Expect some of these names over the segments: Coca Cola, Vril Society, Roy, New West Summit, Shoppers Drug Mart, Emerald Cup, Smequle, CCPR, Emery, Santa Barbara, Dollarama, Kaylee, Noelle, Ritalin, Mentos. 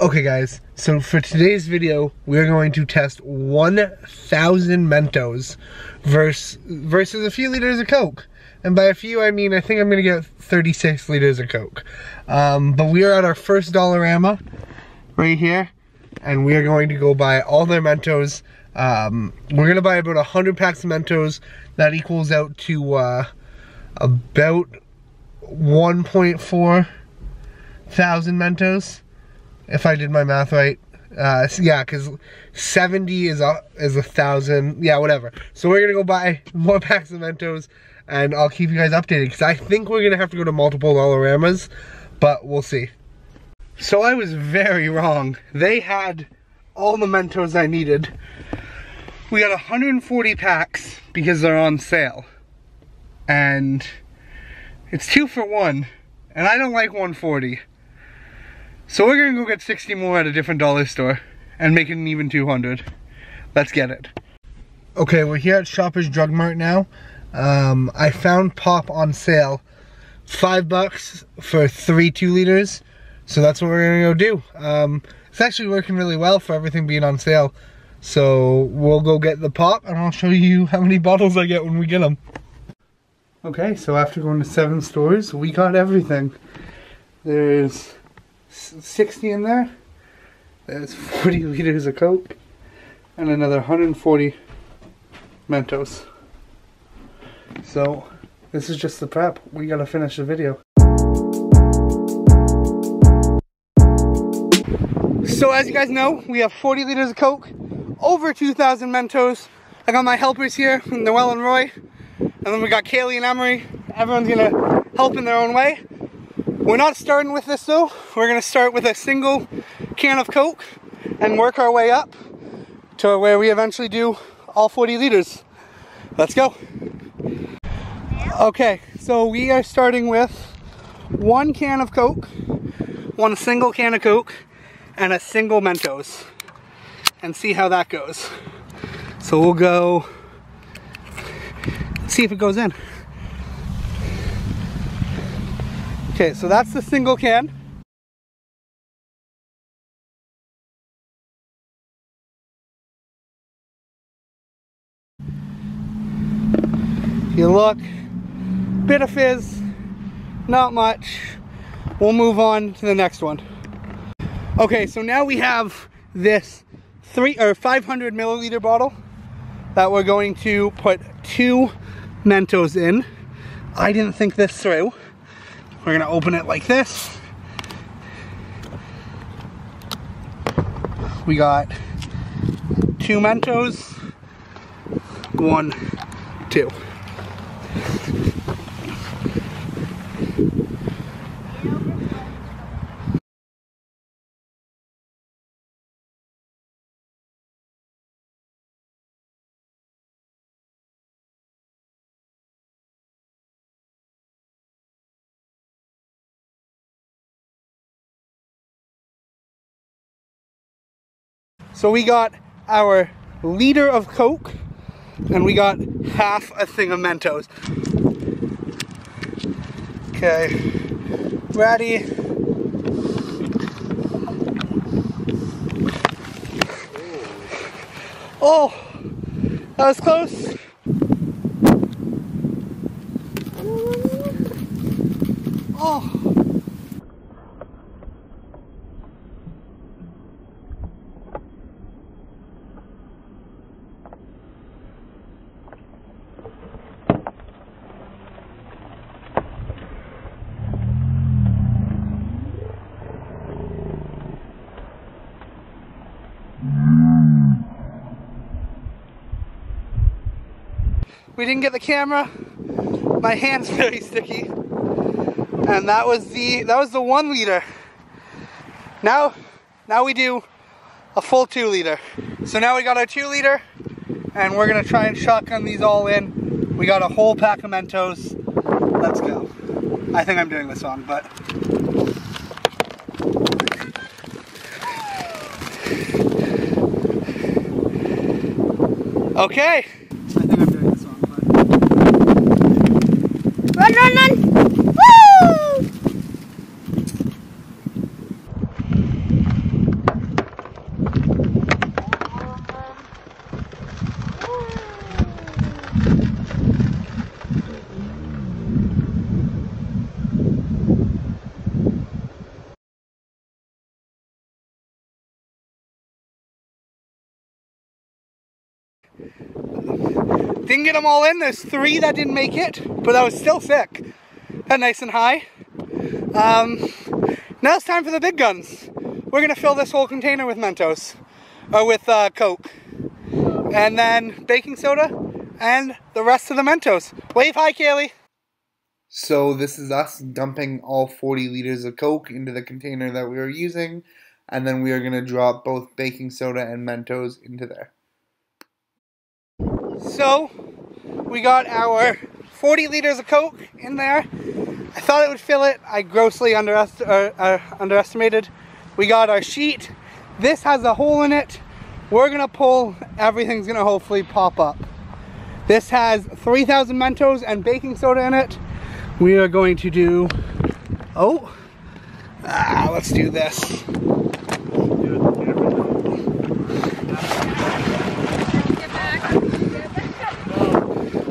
Okay guys, so for today's video, we're going to test 1,000 Mentos versus a few liters of Coke. And by a few, I mean, I think I'm gonna get 36 liters of Coke. But we are at our first Dollarama, right here, and we are going to go buy all their Mentos. We're gonna buy about 100 packs of Mentos. That equals out to about 1.4 thousand Mentos. If I did my math right, yeah, because 70 is 1,000, yeah, whatever. So we're going to go buy more packs of Mentos, and I'll keep you guys updated, because I think we're going to have to go to multiple Dollaramas, but we'll see. So I was very wrong. They had all the Mentos I needed. We got 140 packs, because they're on sale. And it's 2 for 1, and I don't like 140. So we're gonna go get 60 more at a different dollar store and make it an even 200. Let's get it. Okay, we're here at Shoppers Drug Mart now. I found Pop on sale. $5 for 3 2-liters. So that's what we're gonna go do. It's actually working really well for everything being on sale. So we'll go get the Pop and I'll show you how many bottles I get when we get them. Okay, so after going to 7 stores, we got everything. There's 60 in there, there's 40 liters of Coke, and another 140 Mentos. So this is just the prep, we gotta finish the video. So as you guys know, we have 40 liters of Coke, over 2,000 Mentos. I got my helpers here from Noelle and Roy, and then we got Kaylee and Emery. Everyone's gonna help in their own way. We're not starting with this though. We're gonna start with a single can of Coke and work our way up to where we eventually do all 40 liters. Let's go. Okay, so we are starting with 1 can of Coke, 1 single can of Coke, and a single Mentos, and see how that goes. So we'll go, see if it goes in. Okay, so that's the single can. You look, bit of fizz, not much. We'll move on to the next one. Okay, so now we have this 500 milliliter bottle that we're going to put 2 Mentos in. I didn't think this through. We're gonna open it like this. We got 2 Mentos. 1, 2. So we got our liter of Coke, and we got half a thing of Mentos. Okay, ready. Oh, that was close. Oh. We didn't get the camera. My hand's very sticky. And that was the 1 liter. Now we do a full 2 liter. So now we got our 2 liter, and we're gonna try and shotgun these all in. We got a whole pack of Mentos. Let's go. I think I'm doing this on, but. Okay. Run, run, run! Woo! Didn't get them all in. There's three that didn't make it, but I was still sick. That nice and high. Now it's time for the big guns. We're gonna fill this whole container with Mentos, or with Coke, and then baking soda, and the rest of the Mentos. Wave hi, Kaylee. So this is us dumping all 40 liters of Coke into the container that we were using, and then we are gonna drop both baking soda and Mentos into there. So we got our 40 liters of Coke in there. I thought it would fill it. I grossly underestimated. We got our sheet. This has a hole in it. We're gonna pull, everything's gonna hopefully pop up. This has 3,000 Mentos and baking soda in it. We are going to do, let's do this.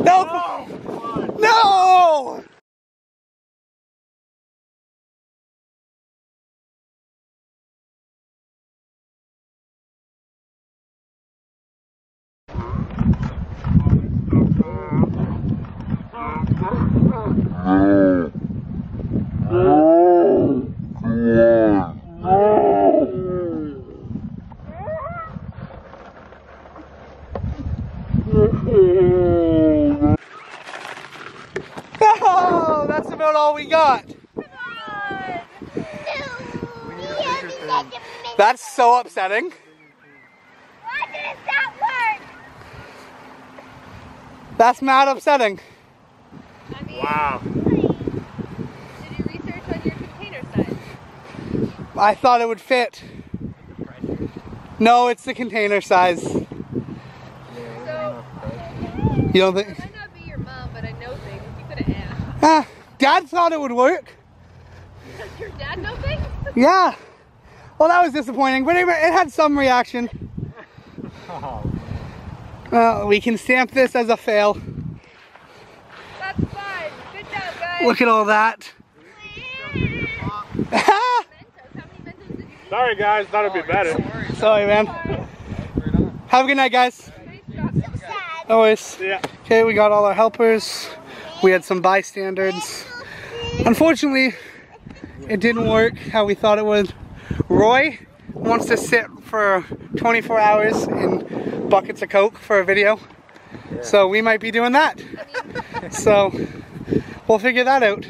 No! Oh, that's about all we got. That's so upsetting. Why didn't that work? That's mad upsetting. I mean, wow. Did you research on your container size? I thought it would fit. No, it's the container size. So, you don't think? I might not be your mom, but I know things. You could have asked. Dad thought it would work. Does your dad know things? Yeah. Well, that was disappointing, but it had some reaction. Oh. Well, we can stamp this as a fail. Look at all that. Sorry guys, thought it'd be better. Sorry man. Have a good night guys. Always. Okay, we got all our helpers. We had some bystanders. Unfortunately, it didn't work how we thought it would. Roy wants to sit for 24 hours in buckets of Coke for a video. So we might be doing that. So we'll figure that out.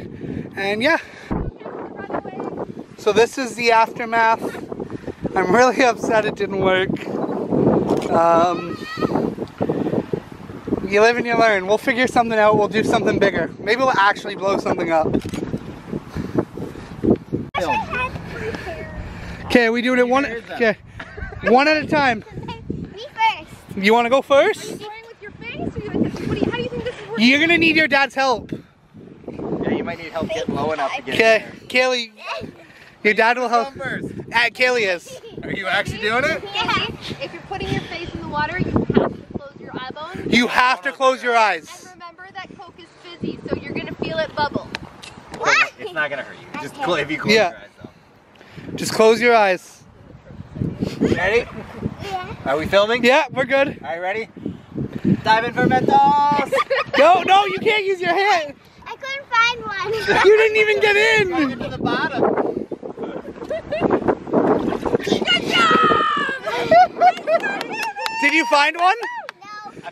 And yeah. So this is the aftermath. I'm really upset it didn't work. You live and you learn. We'll figure something out. We'll do something bigger. Maybe we'll actually blow something up. Okay, are we doing it one at a time? Me first. You want to go first? You're going to need your dad's help. You might need help getting low enough to get there. Kaylee, your dad will help. Kaylee is. Are you actually doing it? Yeah. If you're putting your face in the water, you have to close your eye bones. You have to close your eyes. And remember that Coke is fizzy, so you're going to feel it bubble. What? It's not going to hurt you. Just if you close your eyes, though. Just close your eyes. Ready? Yeah. Are we filming? Yeah, we're good. All right, ready? Dive in for Mentos! No, you can't use your hand! I couldn't find one. You didn't even get in! Dive into the bottom. Good job! Did you find one? No. I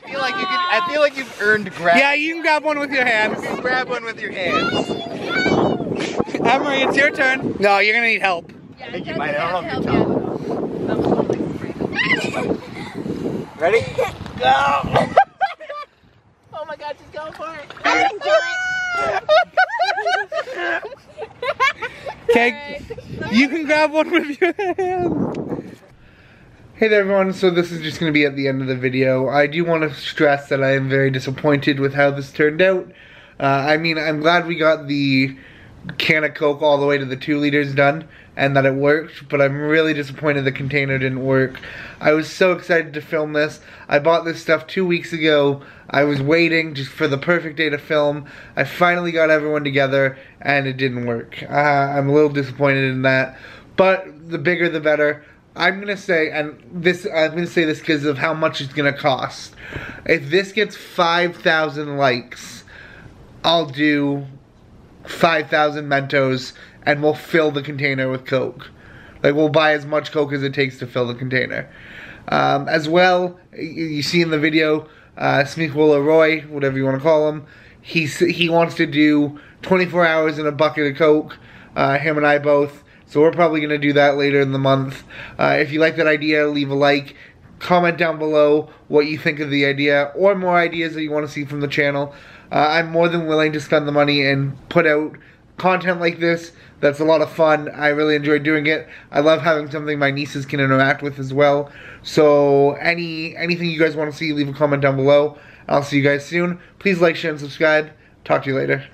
feel like you've earned grab. Yeah, you can grab one with your hands. You grab one with your hands. Emery, it's your turn. No, you're gonna need help. Yeah, I think you might. I don't know if you're telling. Ready? Go! Oh my god, she's going for it. I didn't do it. Okay, right. You can grab one with your hands. Hey there everyone, so this is just going to be at the end of the video. I do want to stress that I am very disappointed with how this turned out. I mean, I'm glad we got the can of Coke all the way to the 2 liters done and that it worked, but I'm really disappointed the container didn't work. I was so excited to film this. I bought this stuff 2 weeks ago. I was waiting just for the perfect day to film. I finally got everyone together and it didn't work. I'm a little disappointed in that, but the bigger the better. I'm gonna say, and this, I'm gonna say this because of how much it's gonna cost. If this gets 5,000 likes, I'll do 5,000 Mentos, and we'll fill the container with Coke. Like, we'll buy as much Coke as it takes to fill the container. As well, you see in the video, Smequle or Roy, whatever you want to call him, he wants to do 24 hours in a bucket of Coke. Him and I both. So we're probably going to do that later in the month. If you like that idea, leave a like. Comment down below what you think of the idea or more ideas that you want to see from the channel. I'm more than willing to spend the money and put out content like this. That's a lot of fun. I really enjoy doing it. I love having something my nieces can interact with as well. So anything you guys want to see, leave a comment down below. I'll see you guys soon. Please like, share, and subscribe. Talk to you later.